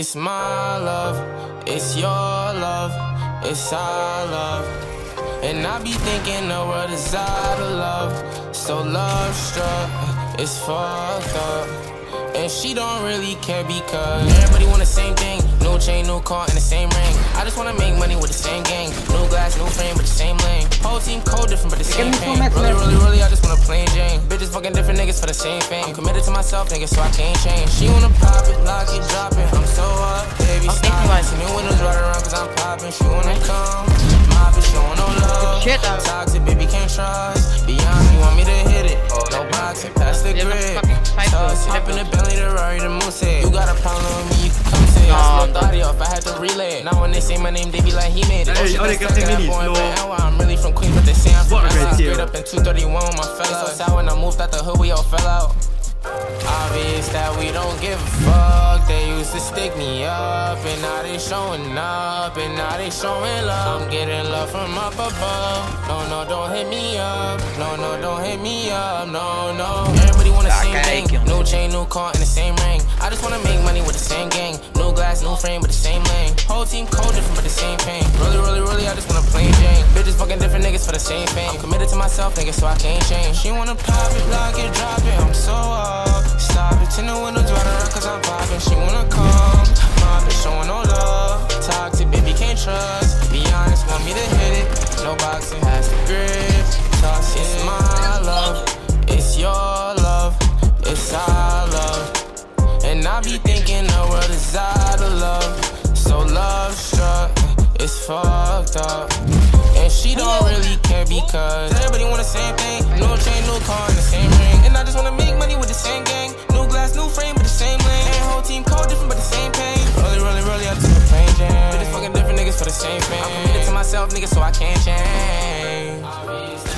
It's my love, it's your love, it's our love. And I be thinking the world is out of love, so love struck, it's fucked up. And she don't really care because everybody want the same thing. New chain, new car, and the same ring. I just wanna make money with the same gang. New glass, new frame, but the same lane. Whole team code different, but the same pain. Really, I just wanna plain Jane. Bitches fucking different niggas for the same fame. I'm committed to myself, nigga, so I can't change. She wanna pop it, lock it, drop it. I'm so up, baby. I'm see me windows right around cause I'm popping. She wanna come, mop it, showing no love. Toxic, baby, can't trust. Beyond me, want me to hit it. No boxing, pass the grip. Hop in the belly, the Rari, the moose. You got a problem with me, you can come say I slipped Audi off, I had to relay it. Now when they say my name, they be like, he made it. I'm really from Queens, but they say I'm from LA. Straight up in 231 with my fellas. So when I moved out the hood, we all fell out. Obvious that we don't give a fuck. They used to stick me up, and now they showing up, and now they showing love. I'm getting love from up above. No, no, don't hit me up. No, no, don't hit me up. No, no. Everybody want the same thing. New chain, new car, and the same ring. I just wanna make money with the same gang. New glass, new frame, but the same lane. Whole team code different, but the same pain. Really, I just wanna plain Jane. Bitches fucking different niggas for the same fame. I'm committed to myself, nigga, so I can't change. She wanna pop it, lock it, drop it. I'm so up. Stop it, in the windows right around cause I'm vibing. She wanna come, mom is showing no love. Toxic, baby, can't trust. Be honest, want me to hit it. No boxing, has the grip. Toss it. It's my love, it's your love, it's our love. And I be thinking the world is out of love, so love struck, it's fucked up. And she don't really care because everybody want the same thing. New chain, new car, and the same ring. And I just wanna make money with the same gang. New glass, new frame, but the same lane. And whole team code different, but the same pain. Really, I just wanna plain Jane. Bitches fucking different niggas for the same fame. I'm committed to myself, nigga, so I can't change.